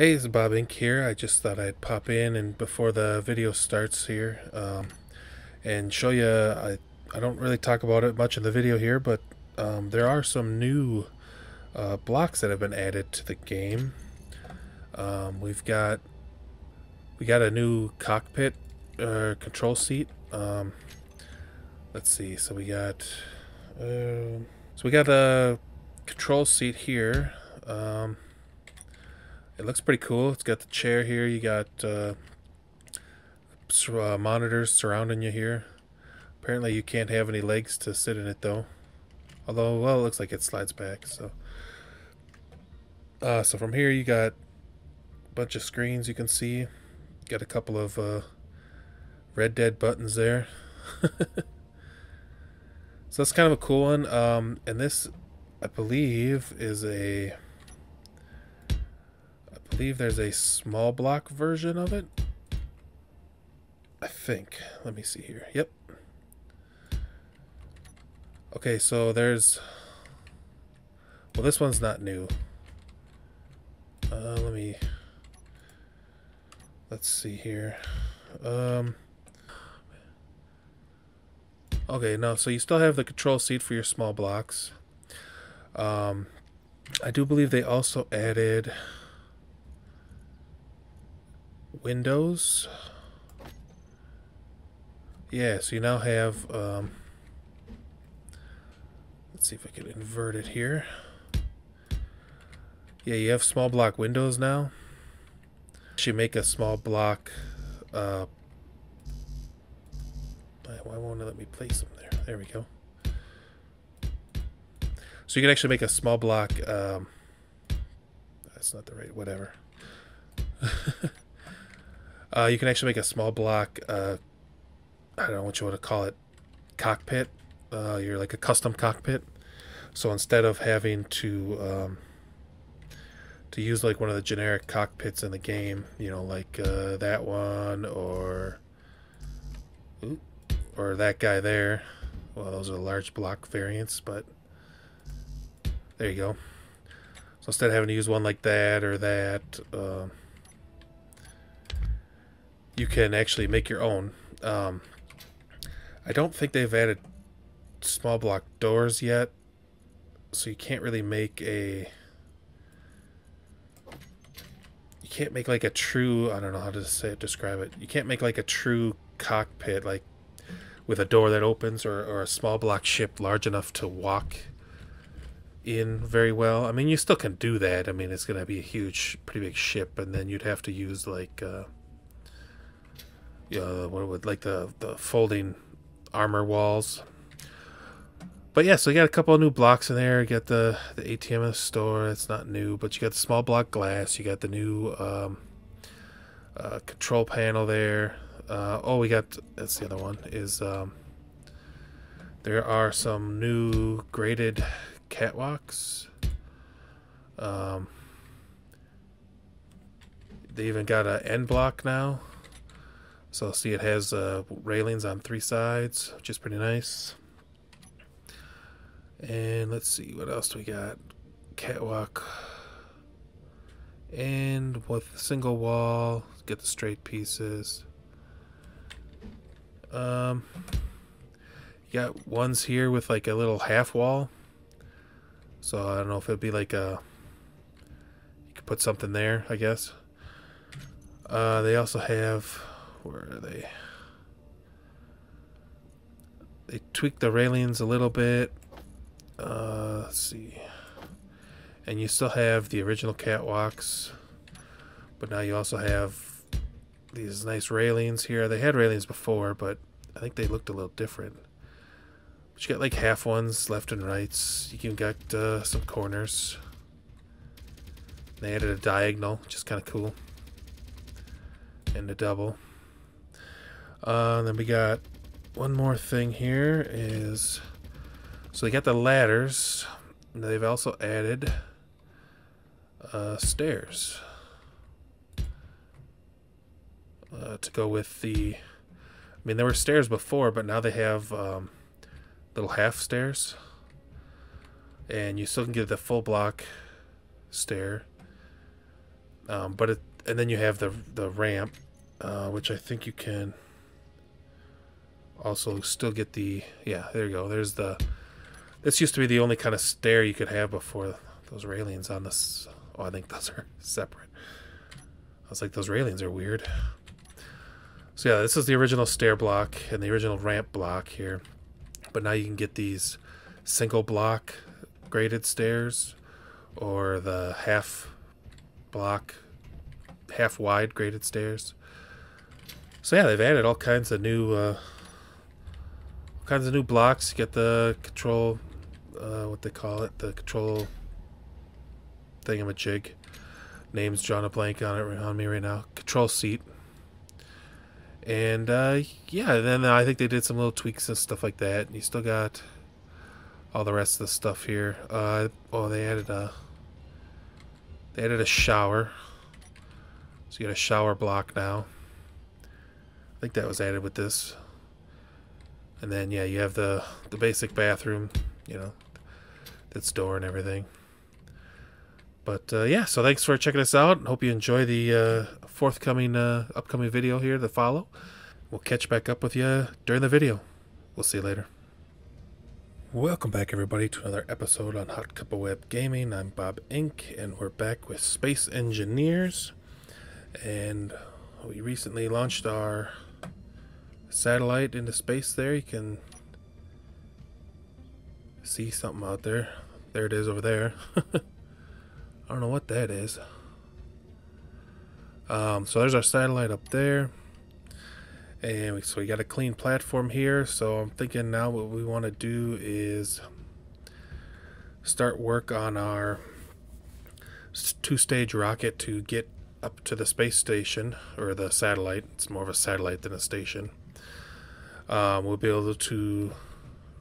Hey, it's Bob Inc here. I just thought I'd pop in and before the video starts here and show you, I don't really talk about it much in the video here, but there are some new blocks that have been added to the game. We got a new cockpit control seat. Let's see. So we got a control seat here. It looks pretty cool. It's got the chair here. You got monitors surrounding you here. Apparently you can't have any legs to sit in it though. Although, well, it looks like it slides back. So, so from here you got a bunch of screens you can see. Got a couple of Red Dead buttons there. So that's kind of a cool one. And this, I believe, is a... I believe there's a small block version of it, I think. Let me see here. Yep. Okay, so there's, well, this one's not new. Let's see here. Okay, no, so you still have the control seat for your small blocks. I do believe they also added windows. Yeah, so you now have let's see if I can invert it here. Yeah, you have small block windows now. Actually make a small block why won't it let me place them there? There we go. So you can actually make a small block that's not the right, whatever. You can actually make a small block, I don't know what you want to call it, cockpit. You're like a custom cockpit. So instead of having to use like one of the generic cockpits in the game, you know, like that one or that guy there. Well, those are large block variants, but there you go. So instead of having to use one like that or that, you can actually make your own. I don't think they've added small block doors yet, so you can't really make a... You can't make like a true... I don't know how to say it, describe it. You can't make like a true cockpit, like with a door that opens or a small block ship large enough to walk in very well. I mean, you still can do that. I mean, it's going to be a huge, pretty big ship, and then you'd have to use like... what would like the folding armor walls. But yeah, so you got a couple of new blocks in there. You got the ATM in the store. It's not new, but you got the small block glass. You got the new control panel there. Oh, we got, that's the other one, is there are some new graded catwalks. They even got an end block now. So see, it has railings on three sides, which is pretty nice. And let's see, what else do we got? Catwalk. And with a single wall, get the straight pieces. You got ones here with like a little half wall. So I don't know if it'd be like a... You could put something there, I guess. They also have... Where are they? They tweaked the railings a little bit. Let's see. And you still have the original catwalks, but now you also have these nice railings here. They had railings before, but I think they looked a little different. But you got like half ones, left and rights. You got some corners. They added a diagonal, which is kind of cool, and a double. Then we got one more thing here is, so they got the ladders. They've also added stairs to go with the... I mean, there were stairs before, but now they have little half stairs, and you still can get the full block stair. And then you have the ramp, which I think you can also still get the, yeah, there you go. There's the, this used to be the only kind of stair you could have before those railings on this. Oh, I think those are separate. I was like, those railings are weird. So yeah, this is the original stair block and the original ramp block here. But now you can get these single block graded stairs or the half block, half wide graded stairs. So yeah, they've added all kinds of new blocks. You get the control what they call it, the control thingamajig. Name's drawn a blank on it on me right now. Control seat. And yeah, then I think they did some little tweaks and stuff like that. And you still got all the rest of the stuff here. Oh, they added a shower. So you got a shower block now. I think that was added with this. And then yeah, you have the basic bathroom, you know, that's door and everything. But yeah, so thanks for checking us out. Hope you enjoy the forthcoming upcoming video here to follow. We'll catch back up with you during the video. We'll see you later. Welcome back everybody to another episode on Hot Cup of Web Gaming. I'm Bob Inc, and we're back with Space Engineers. And we recently launched our satellite into space there. You can see something out there. There it is over there. I don't know what that is. So there's our satellite up there. And so we got a clean platform here. So I'm thinking now what we want to do is start work on our two-stage rocket to get up to the space station, or the satellite. It's more of a satellite than a station. We'll be able to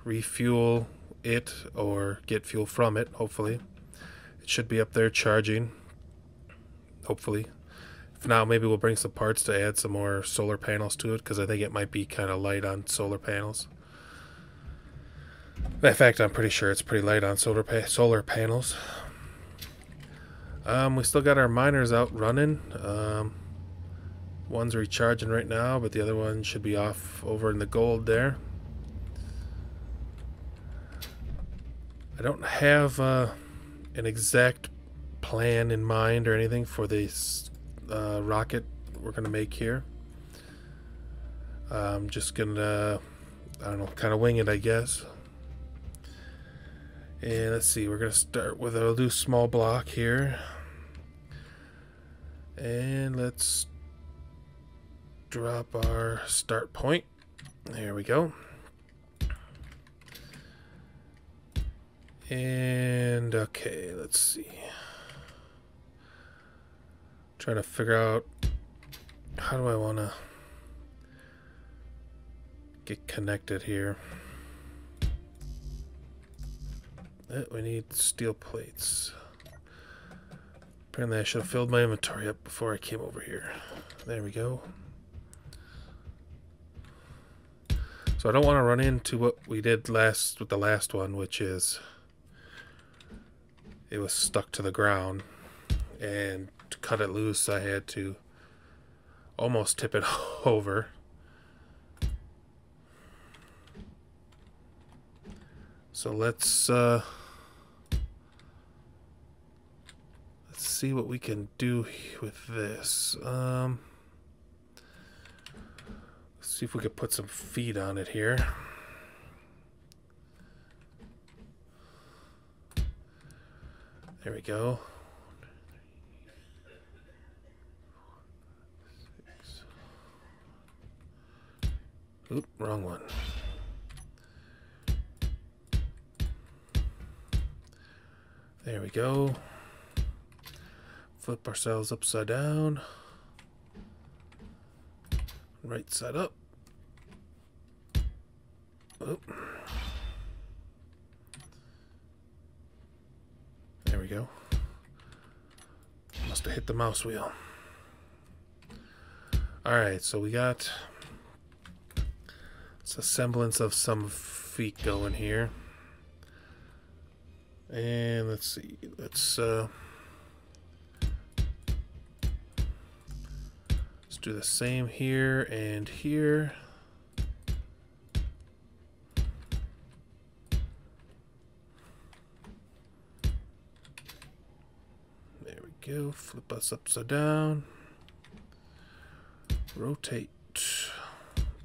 refuel it or get fuel from it, hopefully. It should be up there charging, hopefully. If not, maybe we'll bring some parts to add some more solar panels to it, because I think it might be kind of light on solar panels. In fact, I'm pretty sure it's pretty light on solar panels. We still got our miners out running. One's recharging right now, but the other one should be off over in the gold there. I don't have an exact plan in mind or anything for this rocket we're gonna make here. I'm just gonna, I don't know, kind of wing it, I guess. And let's see, we're going to start with a loose small block here. And let's drop our start point. There we go. And okay, let's see. Trying to figure out how do I want to get connected here. We need steel plates. Apparently I should have filled my inventory up before I came over here. There we go. So I don't want to run into what we did last with the last one, which is it was stuck to the ground, and to cut it loose I had to almost tip it over. So let's see what we can do with this. Let's see if we could put some feet on it here. There we go. Oop, wrong one. There we go. Flip ourselves upside down. Right side up. Oop. There we go. Must have hit the mouse wheel. Alright, so we got a semblance of some feet going here. And let's see, let's do the same here and here. There we go. Flip us upside down. Rotate.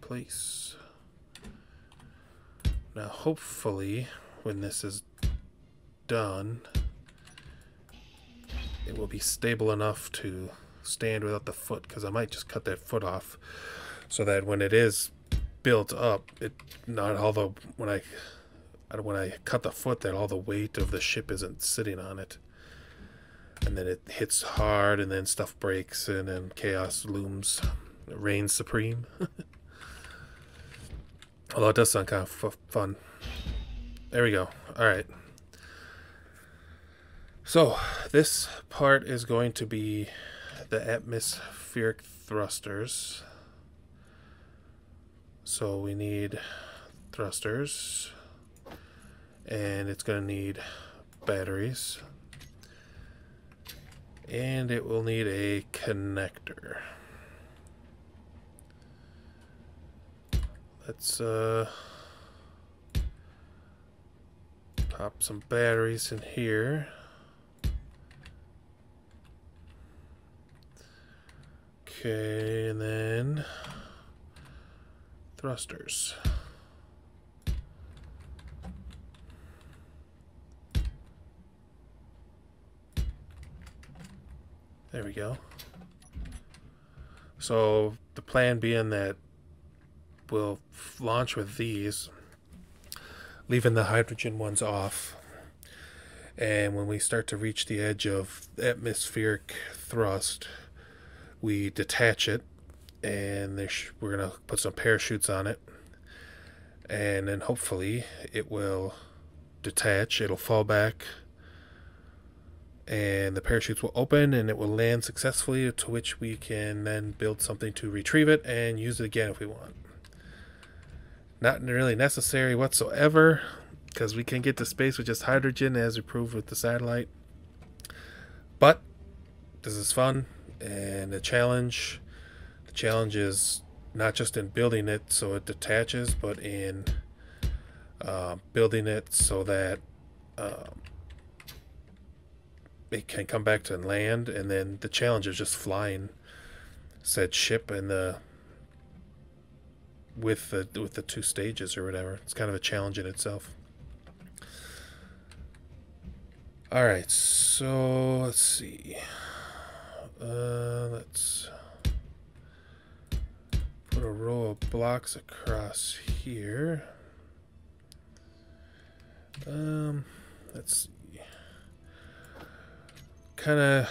Place. Now hopefully when this is done, it will be stable enough to stand without the foot, because I might just cut that foot off so that when it is built up, it not all the when I cut the foot, that all the weight of the ship isn't sitting on it, and then it hits hard and then stuff breaks and then chaos looms, it reigns supreme. Although it does sound kind of fun. There we go. All right. So this part is going to be the atmospheric thrusters. So we need thrusters, and it's going to need batteries, and it will need a connector. Let's pop some batteries in here. Okay, and then thrusters. There we go. So the plan being that we'll launch with these, leaving the hydrogen ones off, and when we start to reach the edge of atmospheric thrust, we detach it, and we're going to put some parachutes on it, and then hopefully it will detach, it'll fall back, and the parachutes will open, and it will land successfully, to which we can then build something to retrieve it and use it again if we want. Not really necessary whatsoever, because we can get to space with just hydrogen, as we proved with the satellite, but this is fun. And the challenge is not just in building it so it detaches, but in building it so that it can come back to land. And then the challenge is just flying said ship in the with the two stages or whatever. It's kind of a challenge in itself. All right, so let's see. Let's put a row of blocks across here. Let's see. We're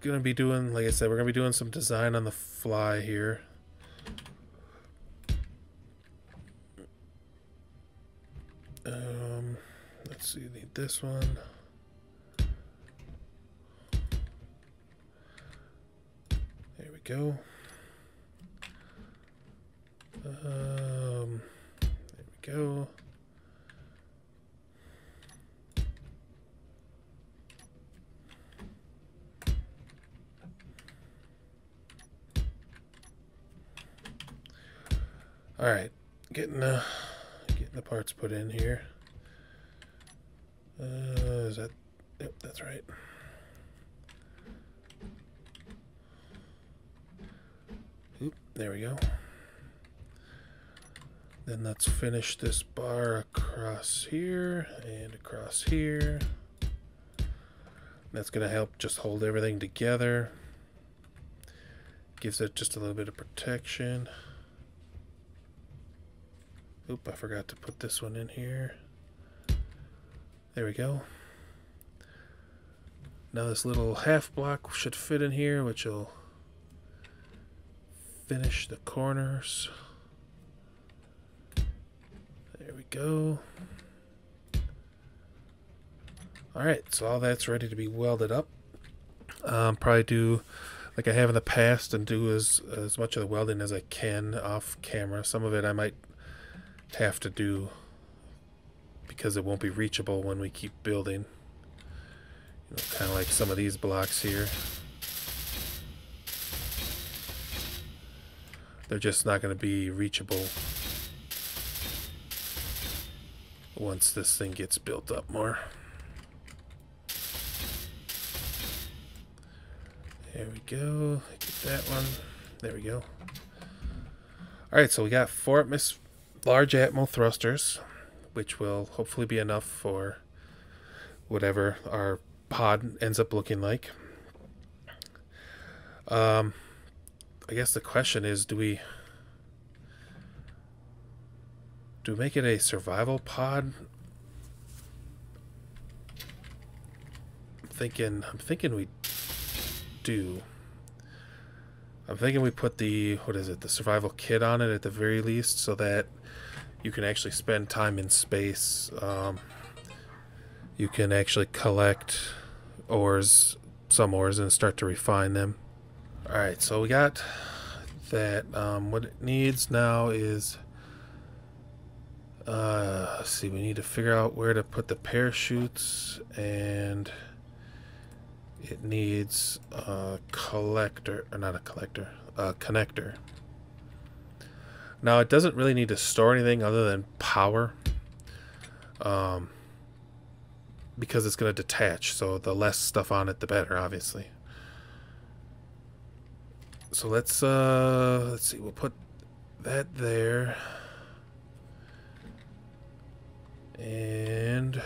gonna be doing, like I said, we're gonna be doing some design on the fly here. Let's see. Need this one. Go. There we go. All right, getting the parts put in here. Is that? Yep, that's right. There we go. Then let's finish this bar across here and across here. That's going to help just hold everything together. Gives it just a little bit of protection. Oop, I forgot to put this one in here. There we go. Now this little half block should fit in here, which will finish the corners. There we go. All right, so all that's ready to be welded up. Probably do like I have in the past and do as much of the welding as I can off camera. Some of it I might have to do because it won't be reachable when we keep building. You know, kind of like some of these blocks here. They're just not going to be reachable once this thing gets built up more. There we go. Get that one. There we go. Alright, so we got 4 large Atmo thrusters, which will hopefully be enough for whatever our pod ends up looking like. I guess the question is, do we make it a survival pod? I'm thinking we do. I'm thinking we put the, what is it, the survival kit on it at the very least, so that you can actually spend time in space. You can actually collect ores, some ores, and start to refine them. Alright, so we got that. What it needs now is, let's see, we need to figure out where to put the parachutes, and it needs a collector, or not a collector, a connector. Now it doesn't really need to store anything other than power, because it's going to detach, so the less stuff on it the better, obviously. So let's see, we'll put that there, and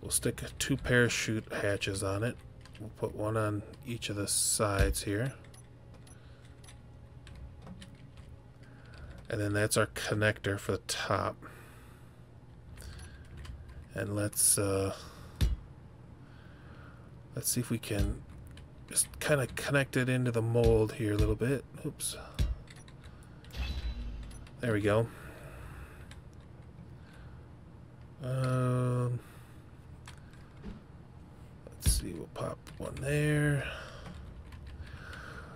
we'll stick 2 parachute hatches on it. We'll put one on each of the sides here, and then that's our connector for the top. And let's see if we can just kind of connect it into the mold here a little bit. Oops. There we go. Let's see, we'll pop one there.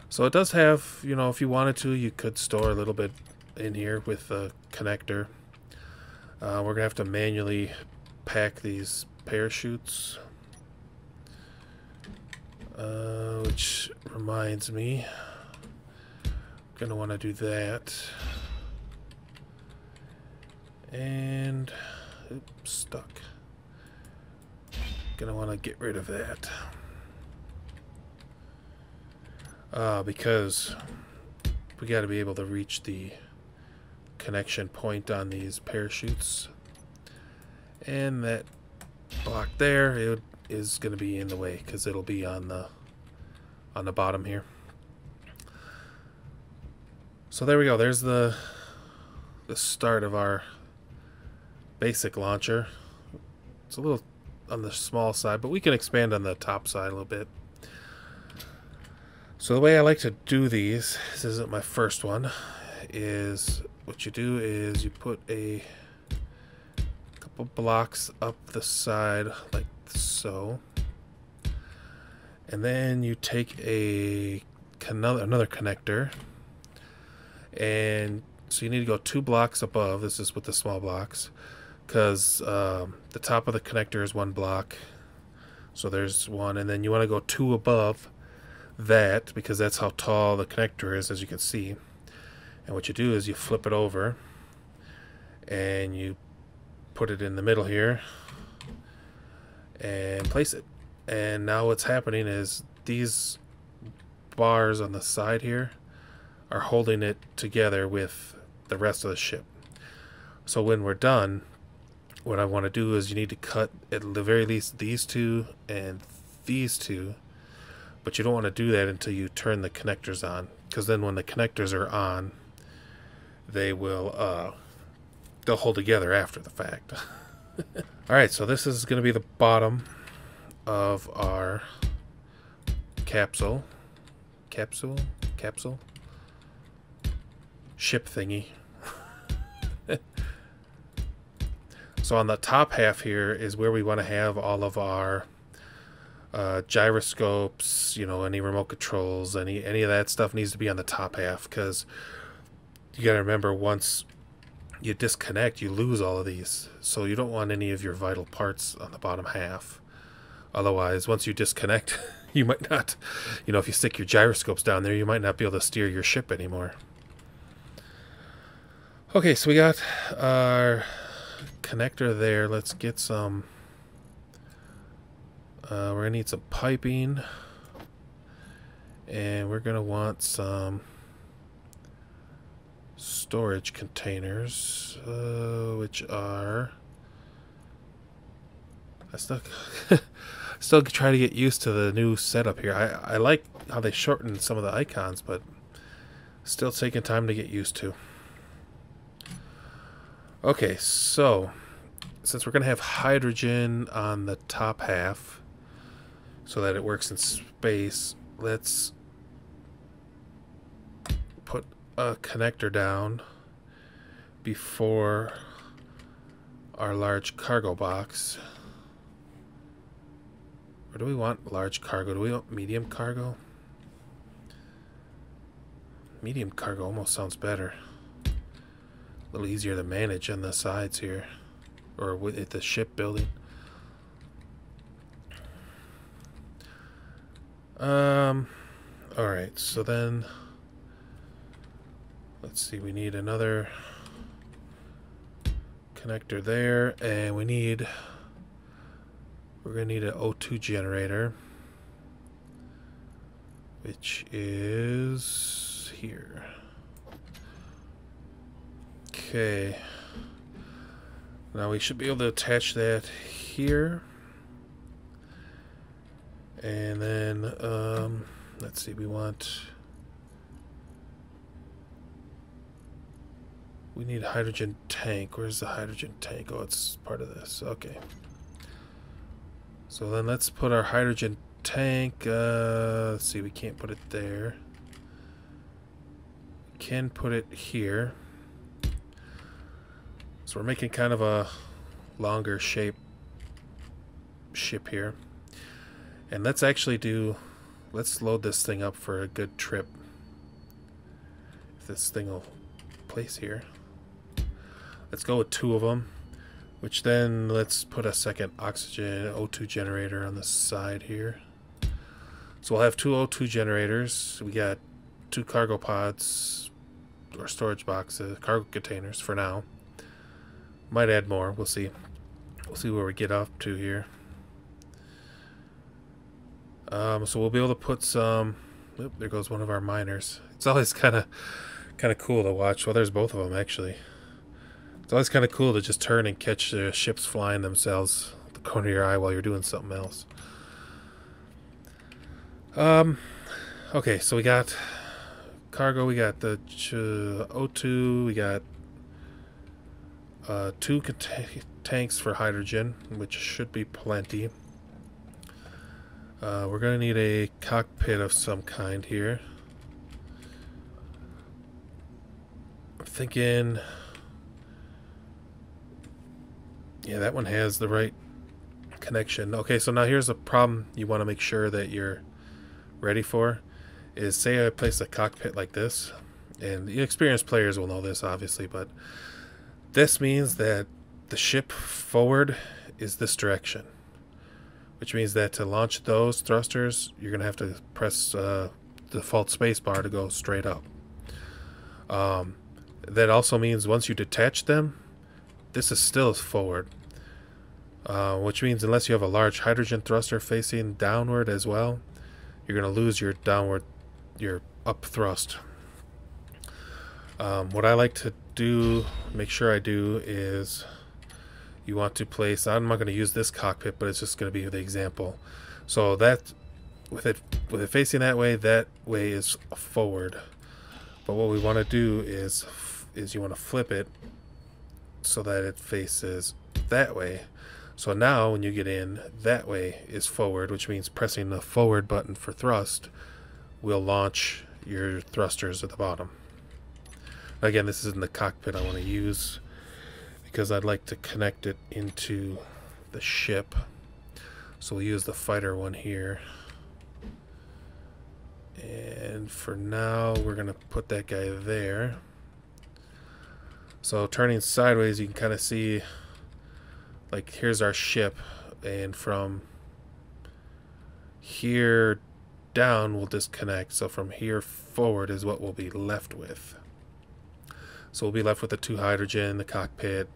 So it does have, you know, if you wanted to, you could store a little bit in here with a connector. We're gonna have to manually pack these parachutes, which reminds me, I'm gonna want to do that. And oops, stuck. Gonna want to get rid of that because we got to be able to reach the connection point on these parachutes, and that block there, it is going to be in the way because it'll be on the bottom here. So there we go. There's the start of our basic launcher. It's a little on the small side, but we can expand on the top side a little bit. So the way I like to do these, this isn't my first one, is what you do is you put a couple blocks up the side like so, and then you take another connector, and so you need to go 2 blocks above. This is with the small blocks, because the top of the connector is 1 block, so there's 1, and then you want to go 2 above that because that's how tall the connector is, as you can see. And what you do is you flip it over and you put it in the middle here and place it. And now what's happening is these bars on the side here are holding it together with the rest of the ship. So when we're done, what I want to do is you need to cut at the very least these 2 and these 2, but you don't want to do that until you turn the connectors on, because then when the connectors are on, they will they'll hold together after the fact. Alright, so this is going to be the bottom of our capsule ship thingy. So on the top half here is where we want to have all of our gyroscopes, you know, any remote controls, any of that stuff needs to be on the top half, because you got to remember, once you disconnect, you lose all of these, so you don't want any of your vital parts on the bottom half. Otherwise, once you disconnect you might not, you know, if you stick your gyroscopes down there, you might not be able to steer your ship anymore. Okay, so we got our connector there. Let's get some, we're gonna need some piping, and we're gonna want some storage containers, which are, I still try to get used to the new setup here. I like how they shortened some of the icons, but still taking time to get used to. Okay, so since we're going to have hydrogen on the top half so that it works in space, let's put a connector down before our large cargo box. Or do we want large cargo? Do we want medium cargo? Medium cargo almost sounds better. A little easier to manage on the sides here, or with the ship building. All right, so then let's see, we need another connector there, and we're gonna need an O2 generator, which is here. Okay, now we should be able to attach that here, and then let's see, we need a hydrogen tank. Where's the hydrogen tank? Oh, it's part of this. Okay, so then let's put our hydrogen tank, let's see, we can't put it there, we can put it here. So we're making kind of a longer shape ship here, and let's load this thing up for a good trip, if this thing will place here. Let's go with two of them, which then let's put a second oxygen O2 generator on the side here. So we'll have two O2 generators. We got two cargo pods or storage boxes, cargo containers for now. Might add more, we'll see. We'll see where we get up to here. So we'll be able to put some, oh, there goes one of our miners. It's always kind of cool to watch. Well, there's both of them actually. It's always kind of cool to just turn and catch the ships flying themselves at the corner of your eye while you're doing something else. Okay, so we got cargo, we got the O2, we got two tanks for hydrogen, which should be plenty. We're going to need a cockpit of some kind here. I'm thinking, yeah, that one has the right connection. Okay, so now here's a problem you want to make sure that you're ready for, is say I place a cockpit like this, and the experienced players will know this obviously, but this means that the ship forward is this direction, which means that to launch those thrusters, you're going to have to press the default space bar to go straight up. That also means once you detach them, this is still forward, which means unless you have a large hydrogen thruster facing downward as well, you're going to lose your up thrust. What I like to make sure I do is you want to place, I'm not going to use this cockpit, but it's just going to be the example, so that with it facing that way is forward, but what we want to do is you want to flip it so that it faces that way. So now when you get in, that way is forward, which means pressing the forward button for thrust will launch your thrusters at the bottom. Again, this is in the cockpit I want to use because I'd like to connect it into the ship. So we'll use the fighter one here. And for now, we're going to put that guy there. So turning sideways, you can kind of see, like, here's our ship. And from here down will disconnect, so from here forward is what we'll be left with. So we'll be left with the 2 hydrogen, the cockpit,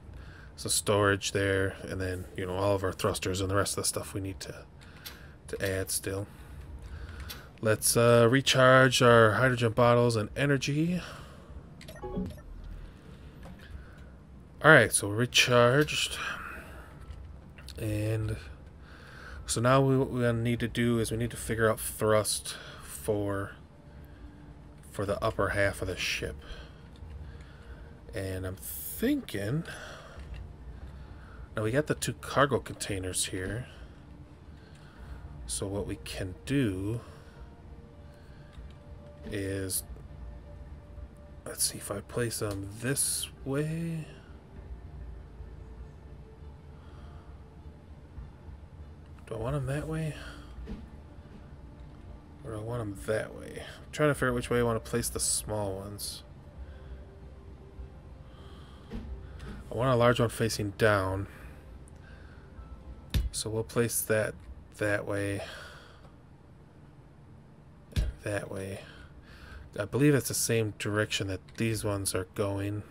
some storage there, and then, you know, all of our thrusters and the rest of the stuff we need to add still. Let's recharge our hydrogen bottles and energy. Alright, so recharged. And so now what we need to do is we need to figure out thrust for the upper half of the ship. And I'm thinking, now we got the 2 cargo containers here. So what we can do is, let's see if I place them this way. Do I want them that way? Or do I want them that way? I'm trying to figure out which way I want to place the small ones. I want a large one facing down. So we'll place that that way. And that way. I believe it's the same direction that these ones are going.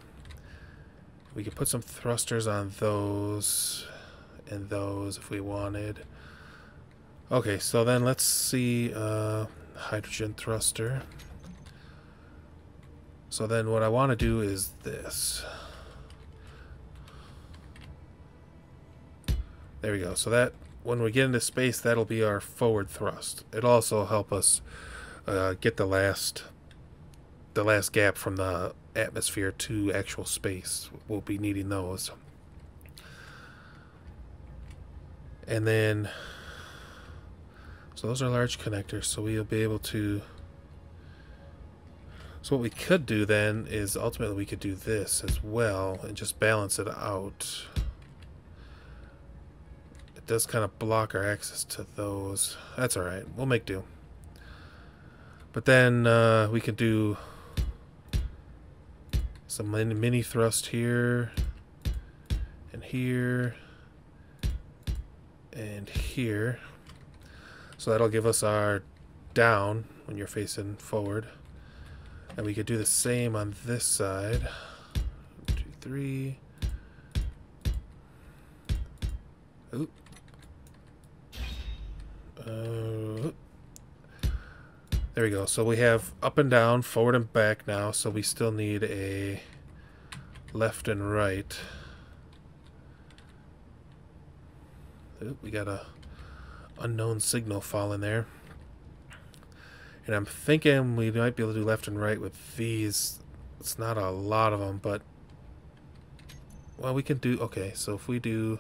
We can put some thrusters on those and those if we wanted. Okay, so then let's see, hydrogen thruster. So then what I want to do is this. There we go. So that when we get into space, that'll be our forward thrust. It'll also help us get the last gap from the atmosphere to actual space. We'll be needing those. And then, so those are large connectors, so we'll be able to, so what we could do then is ultimately we could do this as well and just balance it out. It does kind of block our access to those. That's alright, we'll make do. But then we could do some mini thrust here and here and here, so that'll give us our down when you're facing forward. And we could do the same on this side. 1, 2, 3 Oop. There we go. So we have up and down, forward and back now, so we still need a left and right. Oop, we got a unknown signal falling there. And I'm thinking we might be able to do left and right with these. It's not a lot of them, but, well, we can do, okay, so if we do,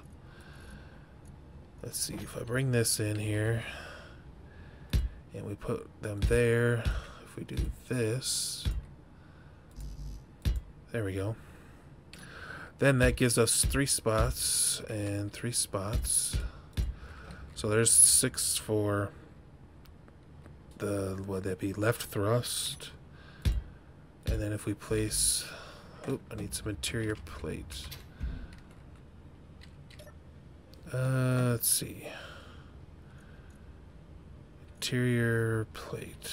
let's see, if I bring this in here and we put them there, if we do this, there we go. Then that gives us 3 spots and 3 spots. So there's 6 for the, would that be left thrust? And then if we place, oh, I need some interior plate. Let's see. Interior plate.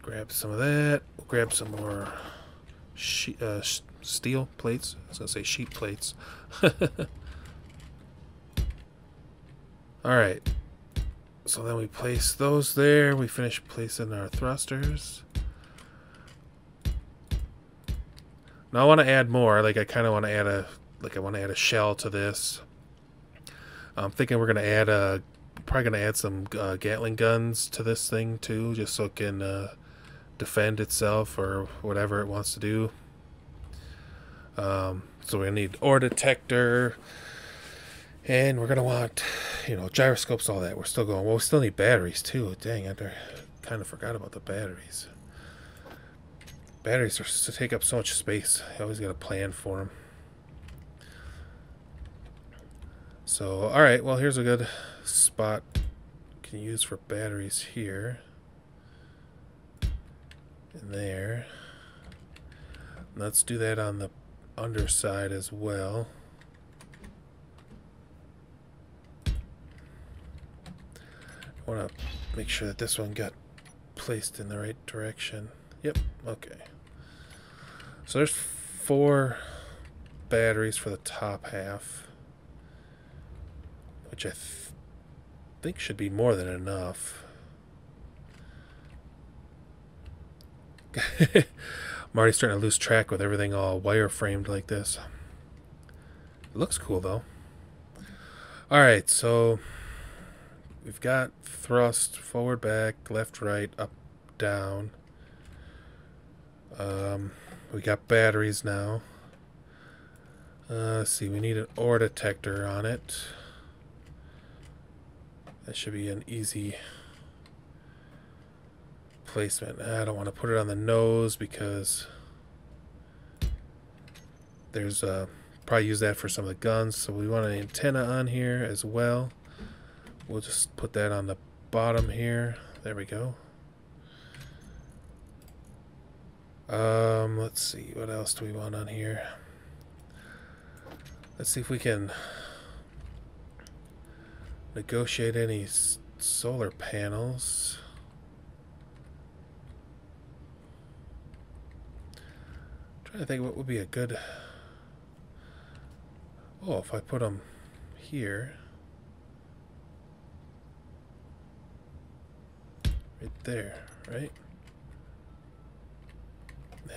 Grab some of that. We'll grab some more steel plates. I was gonna say sheet plates. Alright, so then we place those there, we finish placing our thrusters. Now I want to add more, like I kind of want to add a, like I want to add a shell to this. I'm thinking we're going to add a, probably going to add some Gatling guns to this thing too, just so it can defend itself or whatever it wants to do. So we're gonna need ore detector, and we're gonna want, you know, gyroscopes, all that. We're still going, well, we still need batteries too. Dang, I kind of forgot about the batteries. Batteries are to take up so much space. I always got a plan for them. So all right, well, here's a good spot you can use for batteries here. And there. Let's do that on the underside as well. want to make sure that this one got placed in the right direction. Yep, okay. So there's 4 batteries for the top half, which I think should be more than enough. I'm already starting to lose track with everything all wireframed like this. It looks cool though. Alright, so we've got thrust forward, back, left, right, up, down. We got batteries now. Let's see, we need an ore detector on it. That should be an easy placement. I don't want to put it on the nose because there's a probably use that for some of the guns, so we want an antenna on here as well. We'll just put that on the bottom here. There we go. Let's see, what else do we want on here? Let's see if we can negotiate any solar panels. I'm trying to think what would be a good... Oh, if I put them here, right there, right?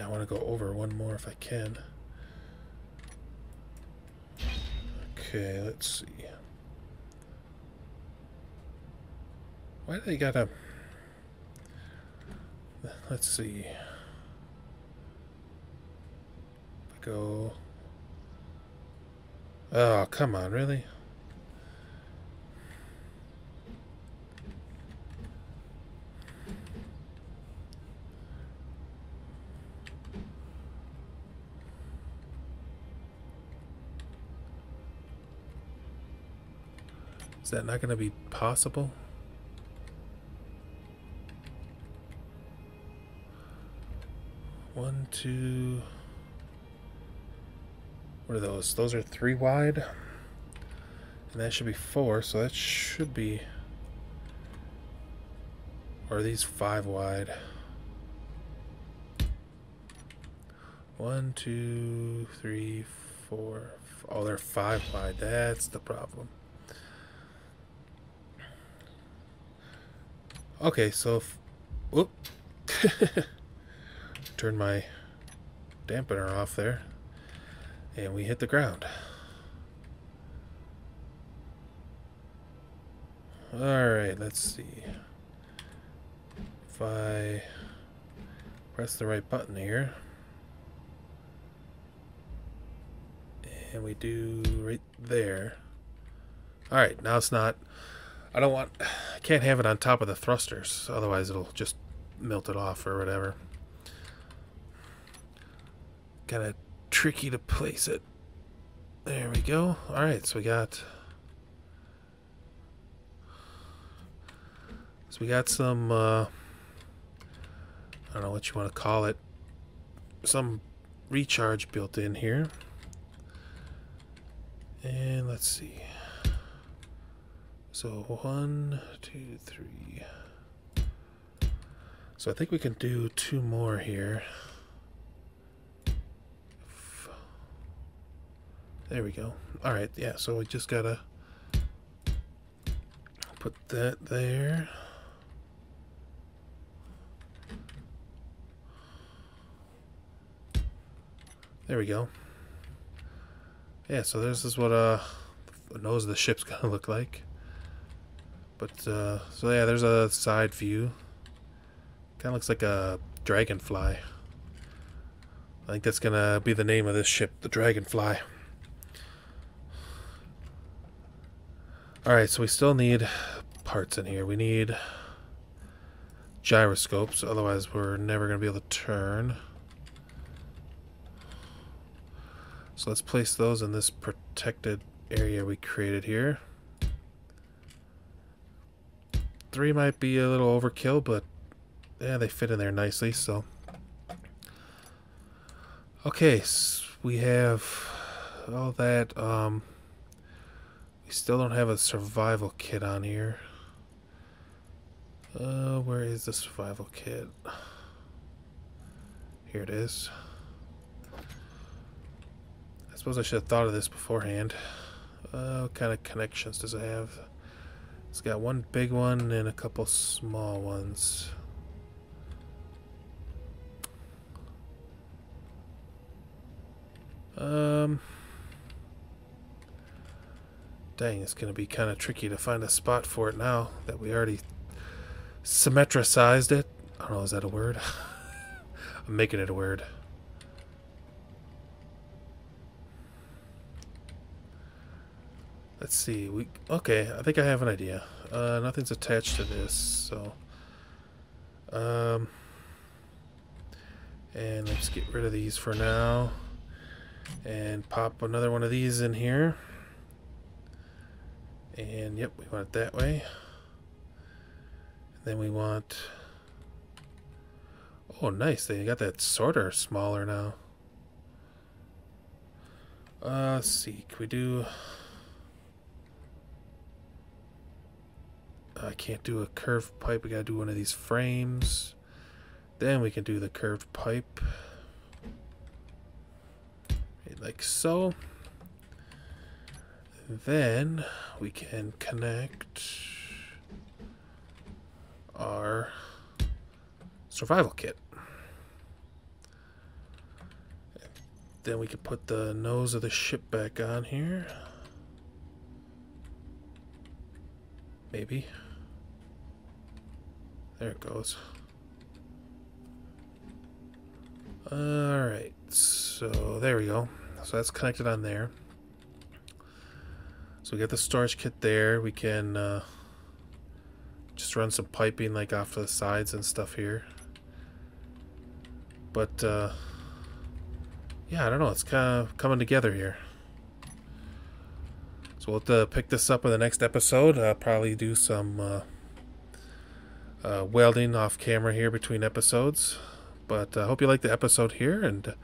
I want to go over one more if I can. Okay, let's see. Why do they gotta... Let's see. Go... Oh, come on, really? Is that not going to be possible? One, two... What are those? Those are 3 wide. And that should be 4, so that should be... Or are these 5 wide? 1, 2, 3, 4... Oh, they're 5 wide. That's the problem. Okay, so if, whoop, turn my dampener off there, and we hit the ground. All right, let's see. If I press the right button here, and we do right there. All right, now it's not. I don't want, I can't have it on top of the thrusters, otherwise it'll just melt it off or whatever. Kind of tricky to place it. There we go. Alright, so we got... So we got some, I don't know what you want to call it, some recharge built in here. And let's see. So 1, 2, 3. So I think we can do 2 more here. There we go. All right, yeah, so we just gotta put that there. There we go. Yeah, so this is what the nose of the ship's gonna look like. But, so yeah, there's a side view. Kind of looks like a dragonfly. I think that's gonna be the name of this ship, the Dragonfly. Alright, so we still need parts in here. We need gyroscopes, otherwise we're never gonna be able to turn. So let's place those in this protected area we created here. 3 might be a little overkill, but yeah, they fit in there nicely. So, okay, so we have all that. We still don't have a survival kit on here. Where is the survival kit? Here it is. I suppose I should have thought of this beforehand. What kind of connections does it have? It's got one big one and a couple small ones. Dang, it's going to be kind of tricky to find a spot for it now that we already symmetricized it. I don't know, is that a word? I'm making it a word. Let's see. Okay, I think I have an idea. Nothing's attached to this, so... and let's get rid of these for now. And pop another one of these in here. And yep, we want it that way. And then we want... Oh, nice. They got that sorter smaller now. Let's see. Can we do... I can't do a curved pipe. We gotta do one of these frames. Then we can do the curved pipe. Like so. Then we can connect our survival kit. Then we can put the nose of the ship back on here. Maybe. There it goes. Alright, so there we go. So that's connected on there. So we got the storage kit there. We can just run some piping like off to the sides and stuff here. But yeah, I don't know. It's kind of coming together here. So we'll have to pick this up in the next episode. I'll probably do some welding off camera here between episodes. But I hope you liked the episode here, and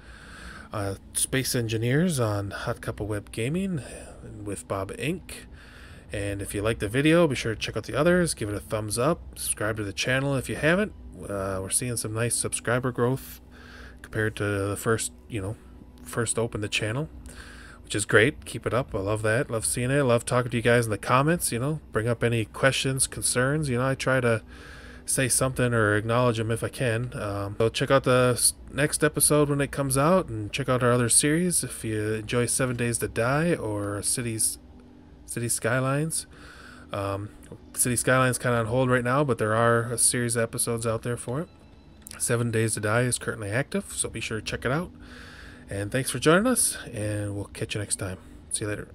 Space Engineers on Hot Cup of Web Gaming with Bob Inc. And if you liked the video, be sure to check out the others. Give it a thumbs up. Subscribe to the channel if you haven't. We're seeing some nice subscriber growth compared to the first, first opened the channel, which is great. Keep it up. I love that. Love seeing it. I love talking to you guys in the comments. Bring up any questions, concerns. I try to say something or acknowledge them if I can. So check out the next episode when it comes out, and check out our other series if you enjoy 7 Days to Die or Cities Skylines. City Skylines kind of on hold right now, but there are a series of episodes out there for it. 7 Days to Die is currently active, so be sure to check it out. And thanks for joining us, and we'll catch you next time. See you later.